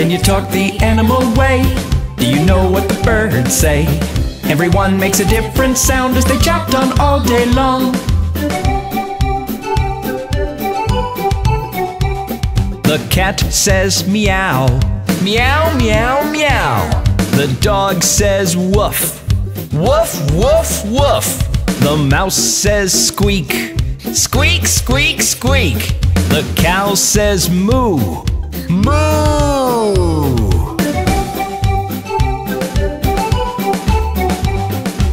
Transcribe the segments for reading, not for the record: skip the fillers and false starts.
Can you talk the animal way? Do you know what the birds say? Everyone makes a different sound as they chopped on all day long. The cat says meow, meow, meow, meow. The dog says woof, woof, woof, woof. The mouse says squeak, squeak, squeak, squeak. The cow says moo, moo.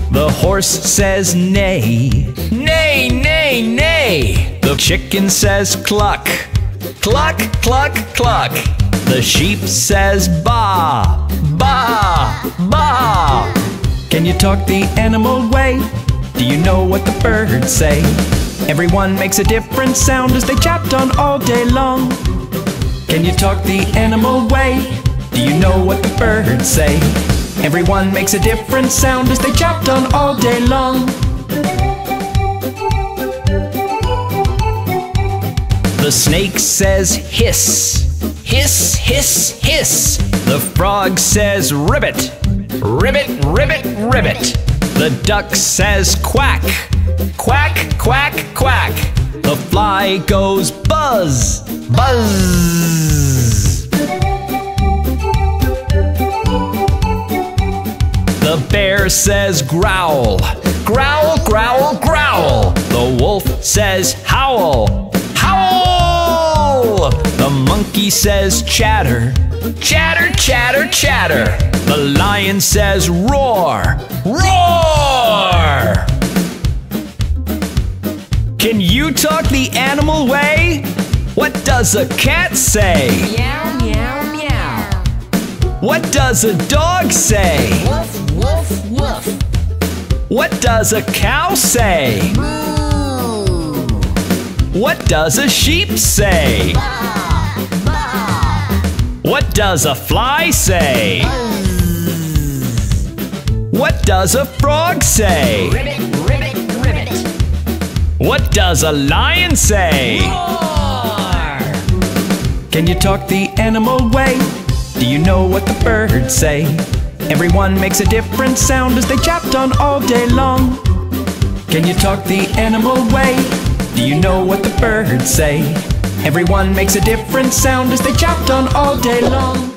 The horse says neigh, neigh, neigh, neigh. The chicken says cluck, cluck, cluck, cluck. The sheep says baa, baa, baa. Can you talk the animal way? Do you know what the birds say? Everyone makes a different sound as they chopped on all day long. Can you talk the animal way? Do you know what the birds say? Everyone makes a different sound as they chopped on all day long. The snake says hiss, hiss, hiss, hiss. The frog says ribbit, ribbit, ribbit, ribbit. The duck says quack, quack, quack, quack. The fly goes buzz, buzz. The bear says growl, growl, growl, growl. The wolf says howl, howl. The monkey says chatter, chatter, chatter, chatter. The lion says roar, roar. Can you talk the animal way? What does a cat say? Meow, meow, meow. What does a dog say? Woof, woof, woof. What does a cow say? Moo. What does a sheep say? Bah. What does a fly say? Buzz. What does a frog say? Ribbit, ribbit, ribbit. What does a lion say? Roar. Can you talk the animal way? Do you know what the birds say? Everyone makes a different sound as they chopped on all day long. Can you talk the animal way? Do you know what the birds say? Everyone makes a different sound as they chopped on all day long.